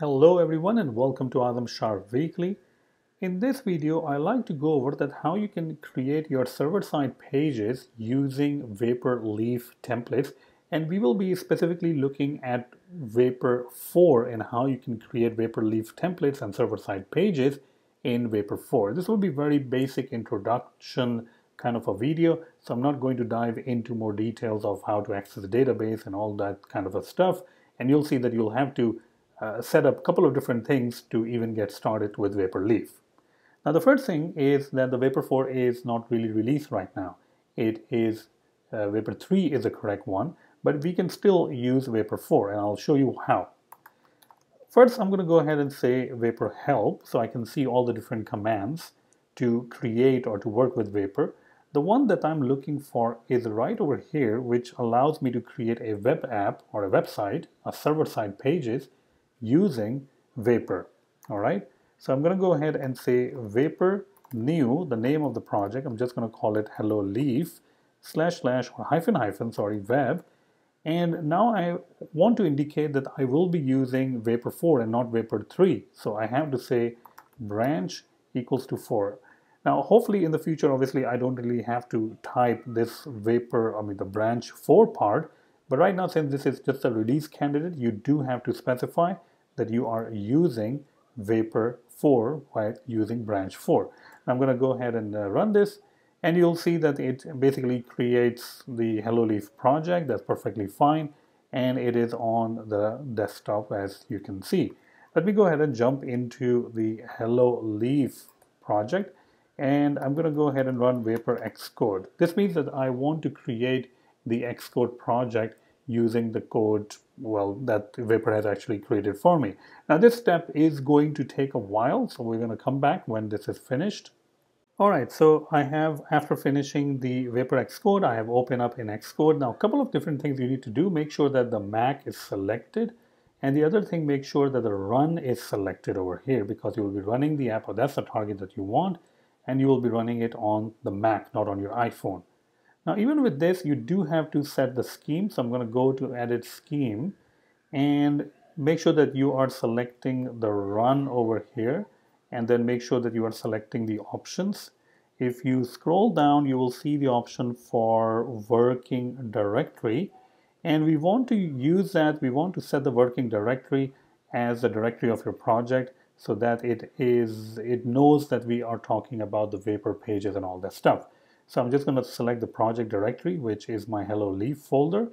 Hello everyone and welcome to Azam Sharp Weekly. In this video, I like to go over that how you can create your server-side pages using Vapor Leaf templates, and we will be specifically looking at Vapor 4 and how you can create Vapor Leaf templates and server-side pages in Vapor 4. This will be very basic introduction kind of a video, so I'm not going to dive into more details of how to access the database and all that kind of a stuff, and you'll see that you'll have to set up a couple of different things to even get started with Vapor Leaf. Now the first thing is that the Vapor 4 is not really released right now. It is Vapor 3 is the correct one, but we can still use Vapor 4 and I'll show you how. First I'm going to go ahead and say Vapor help so I can see all the different commands to create or to work with Vapor. The one that I'm looking for is right over here, which allows me to create a web app or a website, a server-side pages using Vapor. All right, so I'm going to go ahead and say Vapor new, the name of the project, I'm just going to call it Hello Leaf // web, and now I want to indicate that I will be using Vapor 4 and not Vapor 3, so I have to say branch = 4. Now hopefully in the future, obviously I don't really have to type this Vapor, I mean the branch 4 part, but right now since this is just a release candidate, you do have to specify that you are using Vapor 4 by using branch 4. I'm going to go ahead and run this, and you'll see that it basically creates the Hello Leaf project. That's perfectly fine, and it is on the desktop as you can see. Let me go ahead and jump into the Hello Leaf project, and I'm going to go ahead and run Vapor Xcode. This means that I want to create the Xcode project using the code, well, that Vapor has actually created for me. Now this step is going to take a while, so we're going to come back when this is finished. Alright, so I have, after finishing the Vapor Xcode, I have opened up in Xcode. Now a couple of different things you need to do. Make sure that the Mac is selected, and the other thing, make sure that the run is selected over here, because you will be running the app, or that's the target that you want, and you will be running it on the Mac, not on your iPhone. Now even with this, you do have to set the scheme, so I'm going to go to edit scheme and make sure that you are selecting the run over here, and then make sure that you are selecting the options. If you scroll down, you will see the option for working directory, and we want to use that. We want to set the working directory as the directory of your project, so that it knows that we are talking about the Vapor pages and all that stuff. So I'm just going to select the project directory, which is my Hello Leaf folder,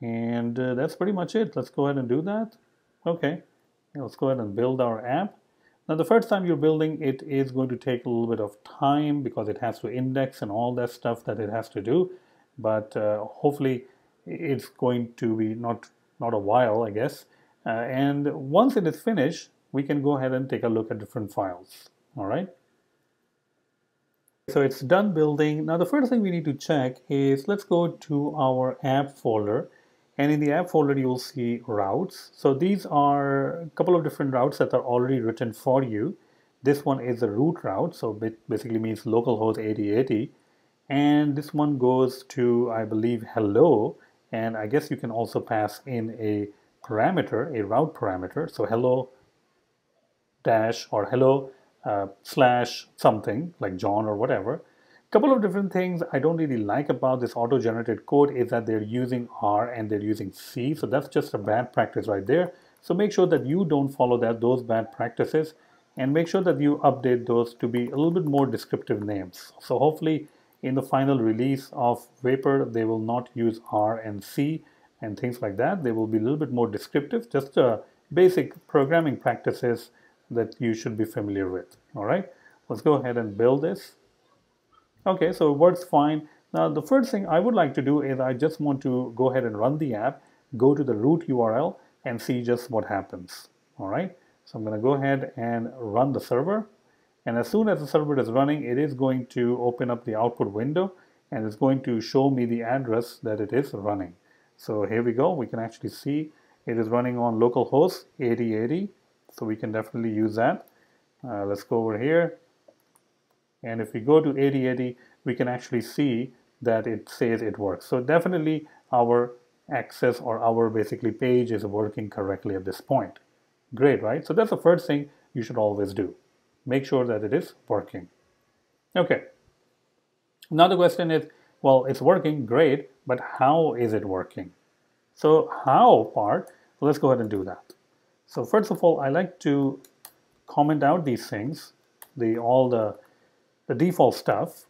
and that's pretty much it. Let's go ahead and do that. Okay, let's go ahead and build our app. Now the first time you're building, it is going to take a little bit of time because it has to index and all that stuff that it has to do, but hopefully it's going to be not a while, I guess, and once it is finished, we can go ahead and take a look at different files. All right, so it's done building. Now the first thing we need to check is, let's go to our app folder, and in the app folder you'll see routes. So these are a couple of different routes that are already written for you. This one is the root route, so it basically means localhost 8080, and this one goes to, I believe, hello, and I guess you can also pass in a parameter, a route parameter, so hello dash or hello slash something like John or whatever. Couple of different things I don't really like about this auto-generated code is that they're using R and they're using C, so that's just a bad practice right there. So make sure that you don't follow those bad practices, and make sure that you update those to be a little bit more descriptive names. So hopefully in the final release of Vapor, they will not use R and C and things like that. They will be a little bit more descriptive, just basic programming practices that you should be familiar with. All right, let's go ahead and build this. Okay, so it works fine. Now the first thing I would like to do is I just want to go ahead and run the app, go to the root URL and see just what happens. All right, so I'm going to go ahead and run the server, and as soon as the server is running, it is going to open up the output window, and it's going to show me the address that it is running. So here we go, we can actually see it is running on localhost 8080, so we can definitely use that. Let's go over here, and if we go to 8080, we can actually see that it says it works. So definitely our access or our basically page is working correctly at this point. Great, right? So that's the first thing you should always do. Make sure that it is working. Okay. Now the question is, well, it's working, great, but how is it working? So how part, so let's go ahead and do that. So first of all, I like to comment out these things, all the default stuff.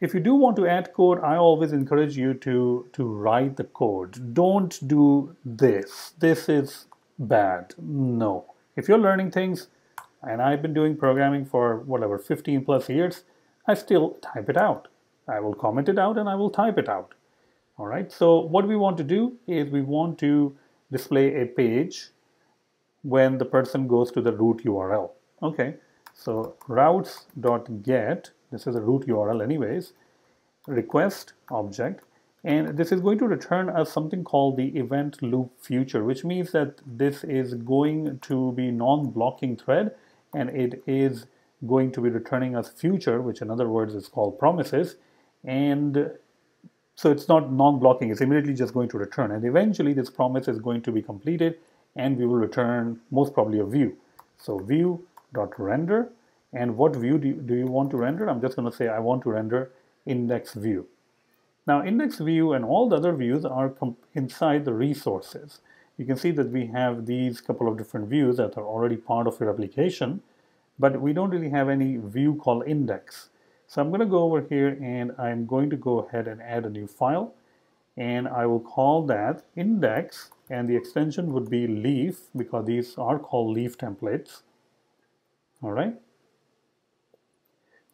If you do want to add code, I always encourage you to write the code. Don't do this. This is bad. No. If you're learning things, and I've been doing programming for whatever, 15 plus years, I still type it out. I will comment it out and I will type it out. All right. So what we want to do is we want to display a page when the person goes to the root URL. Okay. So routes.get, this is a root URL anyways, request object, and this is going to return us something called the event loop future, which means that this is going to be non-blocking thread and it is going to be returning us future, which in other words is called promises. And so it's not non-blocking, it's immediately just going to return, and eventually this promise is going to be completed and we will return most probably a view. So view dot render, and what view do you want to render? I'm just going to say I want to render index view. Now index view and all the other views are inside the resources. You can see that we have these couple of different views that are already part of your application, but we don't really have any view called index. So I'm going to go over here and I'm going to go ahead and add a new file, and I will call that index, and the extension would be leaf, because these are called leaf templates. All right.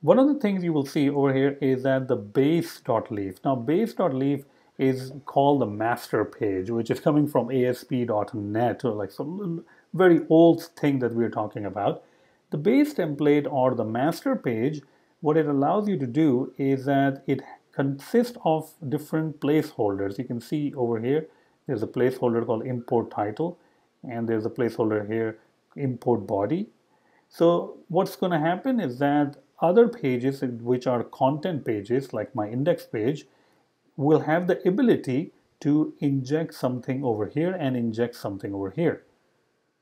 One of the things you will see over here is that the base.leaf. Now base.leaf is called the master page, which is coming from ASP.NET, or like some very old thing that we're talking about. The base template or the master page, what it allows you to do is that it consists of different placeholders. You can see over here, there's a placeholder called import title, and there's a placeholder here, import body. So what's going to happen is that other pages which are content pages, like my index page, will have the ability to inject something over here and inject something over here,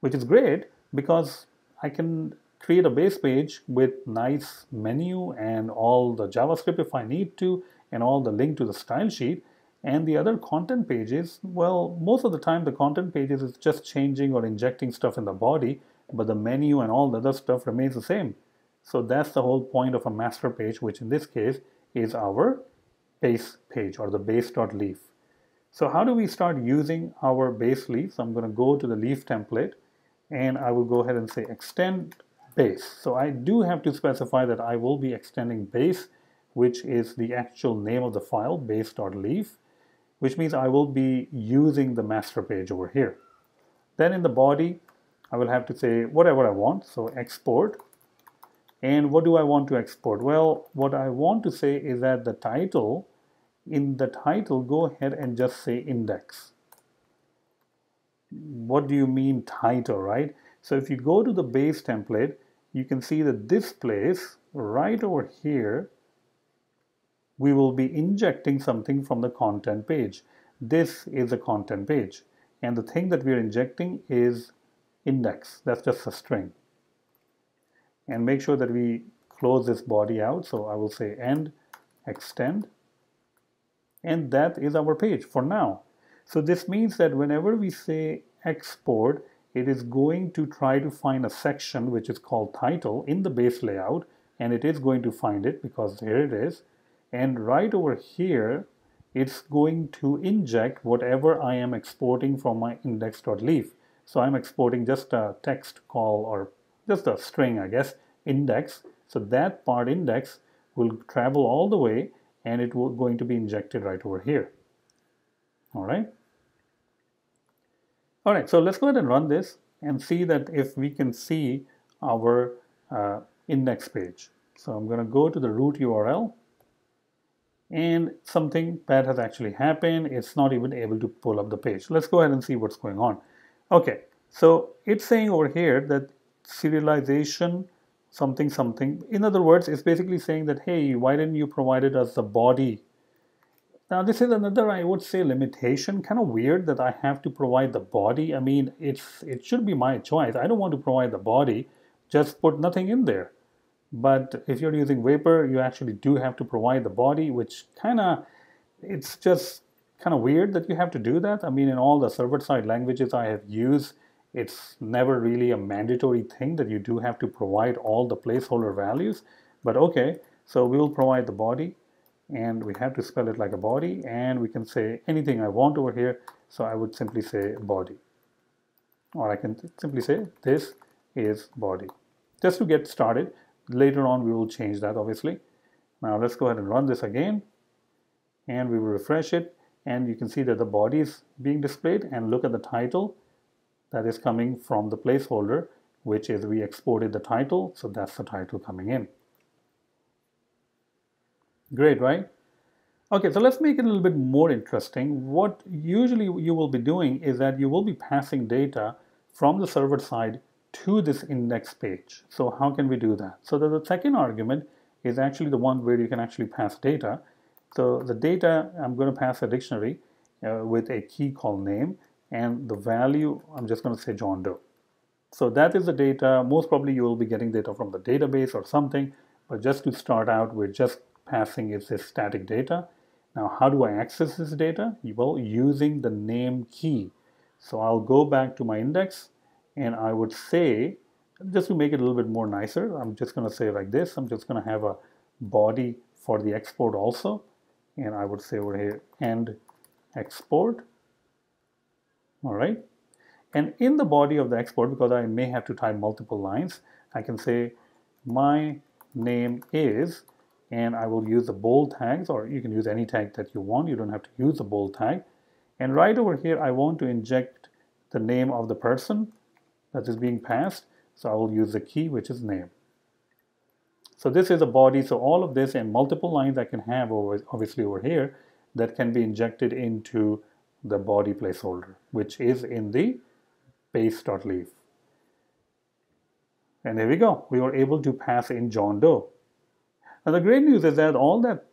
which is great because I can create a base page with nice menu and all the JavaScript if I need to, and all the link to the style sheet. And the other content pages, well, most of the time the content pages is just changing or injecting stuff in the body, but the menu and all the other stuff remains the same. So that's the whole point of a master page, which in this case is our base page or the base.leaf. So how do we start using our base leaf? So I'm going to go to the leaf template and I will go ahead and say extend base. So I do have to specify that I will be extending base, which is the actual name of the file, base.leaf, which means I will be using the master page over here. Then in the body, I will have to say whatever I want, so export. And what do I want to export? Well, what I want to say is that the title, in the title, go ahead and just say index. What do you mean title, right? So if you go to the base template, you can see that this place right over here, we will be injecting something from the content page. This is a content page. And the thing that we are injecting is index, that's just a string. And make sure that we close this body out, so I will say end extend, and that is our page for now. So this means that whenever we say export, it is going to try to find a section which is called title in the base layout, and it is going to find it because here it is, and right over here it's going to inject whatever I am exporting from my index.leaf. So I'm exporting just a text call, or just a string, I guess, index. So that part index will travel all the way and it will going to be injected right over here. All right. All right. So let's go ahead and run this and see that if we can see our index page. So I'm going to go to the root URL, and something bad has actually happened. It's not even able to pull up the page. Let's go ahead and see what's going on. Okay. So it's saying over here that serialization something something. In other words, it's basically saying that, hey, why didn't you provided us the body? Now this is another, I would say, limitation. Kind of weird that I have to provide the body. I mean, it should be my choice. I don't want to provide the body, just put nothing in there. But if you're using Vapor, you actually do have to provide the body, which kind of, it's just kind of weird that you have to do that. I mean, in all the server-side languages I have used, it's never really a mandatory thing that you do have to provide all the placeholder values. But okay, so we will provide the body, and we have to spell it like a body, and we can say anything I want over here. So I would simply say body, or I can simply say this is body, just to get started. Later on we will change that, obviously. Now let's go ahead and run this again, and we will refresh it, and you can see that the body is being displayed, and look at the title that is coming from the placeholder, which is we exported the title, so that's the title coming in. Great, right? Okay, so let's make it a little bit more interesting. What usually you will be doing is that you will be passing data from the server side to this index page. So how can we do that? So the second argument is actually the one where you can actually pass data. So the data, I'm going to pass a dictionary with a key called name, and the value, I'm just going to say John Doe. So that is the data. Most probably you will be getting data from the database or something, but just to start out, we're just passing is this static data. Now how do I access this data? Well, using the name key. So I'll go back to my index, and I would say, just to make it a little bit more nicer, I'm just going to say like this. I'm just going to have a body for the export also, and I would say over here end export. All right, and in the body of the export, because I may have to type multiple lines, I can say my name is, and I will use the bold tags, or you can use any tag that you want. You don't have to use the bold tag. And right over here, I want to inject the name of the person that is being passed. So I will use the key, which is name. So this is a body. So all of this and multiple lines I can have over, obviously over here, that can be injected into the body placeholder, which is in the base.leaf. And there we go. We were able to pass in John Doe. Now the great news is that all that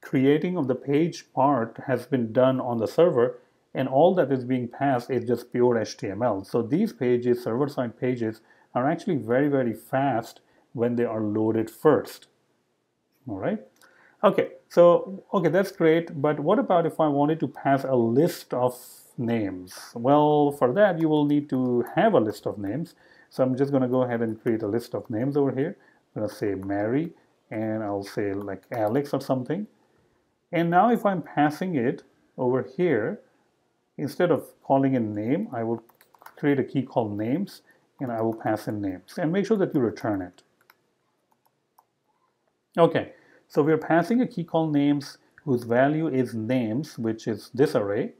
creating of the page part has been done on the server, and all that is being passed is just pure HTML. So these pages, server-side pages, are actually very, very fast when they are loaded first. All right. Okay. So, okay, that's great. But what about if I wanted to pass a list of names? Well, for that, you will need to have a list of names. So I'm just going to go ahead and create a list of names over here. I'm going to say Mary, and I'll say like Alex or something. And now if I'm passing it over here, instead of calling in name, I will create a key called names, and I will pass in names, and make sure that you return it. Okay, so we're passing a key called names whose value is names, which is this array.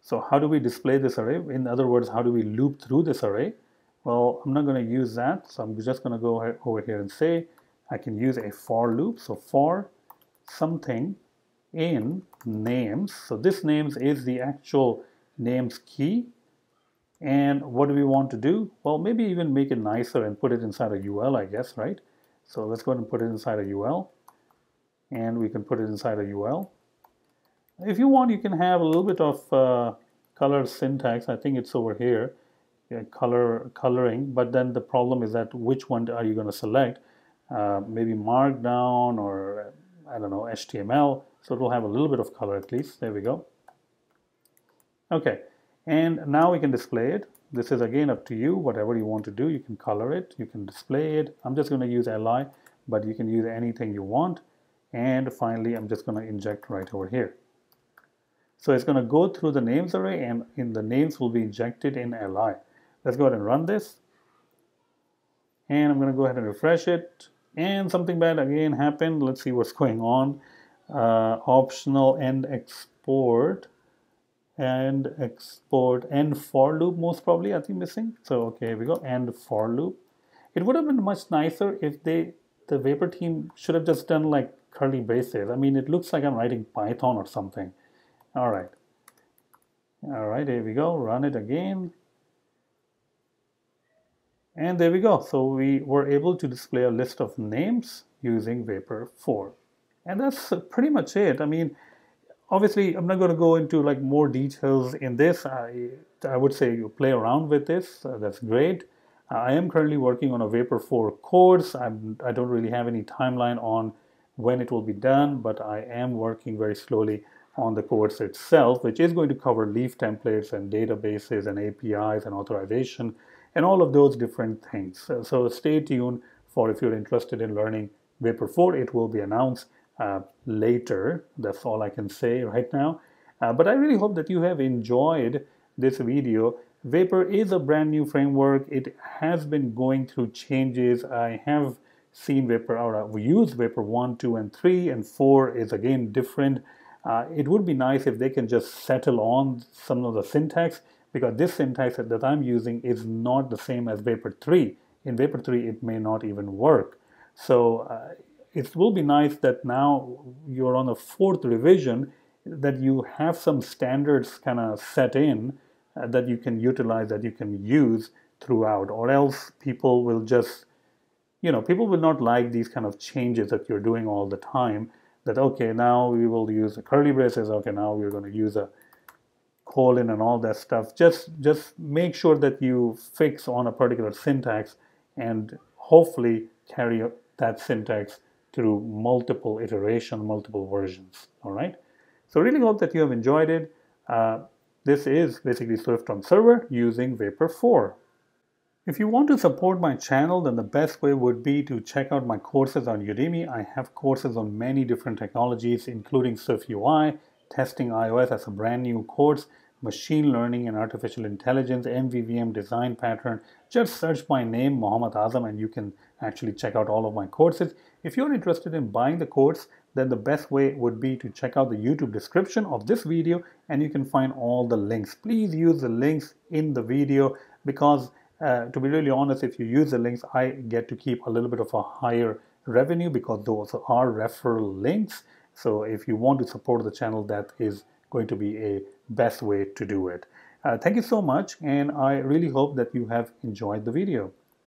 So how do we display this array? In other words, how do we loop through this array? Well, I'm not going to use that. So I'm just going to go over here and say, I can use a for loop, so for something in names. So this names is the actual names key. And what do we want to do? Well, maybe even make it nicer and put it inside a UL, I guess, right? So let's go ahead and put it inside a UL. And we can put it inside a UL. If you want, you can have a little bit of color syntax. I think it's over here, yeah, coloring. But then the problem is that which one are you going to select? Maybe markdown, or I don't know, HTML, so it'll have a little bit of color at least. There we go. Okay, and now we can display it. This is again up to you, whatever you want to do. You can color it, you can display it. I'm just going to use li, but you can use anything you want. And finally, I'm just going to inject right over here. So it's going to go through the names array, and in the names will be injected in li. Let's go ahead and run this, and I'm going to go ahead and refresh it. And something bad again happened. Let's see what's going on. Optional end export, end for loop most probably, I think missing. So okay, here we go, end for loop. It would have been much nicer if the Vapor team should have just done like curly braces. I mean, it looks like I'm writing Python or something. All right, here we go, run it again. And there we go. So we were able to display a list of names using Vapor 4. And that's pretty much it. I mean, Obviously, I'm not going to go into like more details in this. I would say you play around with this. That's great. I am currently working on a Vapor 4 course. I don't really have any timeline on when it will be done, but I am working very slowly on the course itself, which is going to cover leaf templates and databases and APIs and authorization and all of those different things. So stay tuned for if you're interested in learning Vapor 4. It will be announced later. That's all I can say right now. But I really hope that you have enjoyed this video. Vapor is a brand new framework. It has been going through changes. I have seen Vapor, or we use Vapor 1, 2, and 3, and 4 is again different. It would be nice if they can just settle on some of the syntax, because this syntax that I'm using is not the same as Vapor 3. In Vapor 3, it may not even work. So it will be nice that now you're on the 4th revision, that you have some standards kind of set in that you can utilize, that you can use throughout, or else people will just, you know, people will not like these kind of changes that you're doing all the time. That, okay, now we will use the curly braces, okay, now we're going to use a colon and all that stuff. Just make sure that you fix on a particular syntax and hopefully carry that syntax through multiple iterations, multiple versions, all right? So really hope that you have enjoyed it. This is basically Swift on Server using Vapor 4. If you want to support my channel, then the best way would be to check out my courses on Udemy. I have courses on many different technologies, including SwiftUI, testing iOS as a brand new course, machine learning and artificial intelligence, MVVM design pattern. Just search my name, Mohammad Azam, and you can actually check out all of my courses. If you're interested in buying the course, then the best way would be to check out the YouTube description of this video, and you can find all the links. Please use the links in the video, because to be really honest, if you use the links, I get to keep a little bit of a higher revenue, because those are referral links. So if you want to support the channel, that is going to be a best way to do it. Thank you so much, and I really hope that you have enjoyed the video.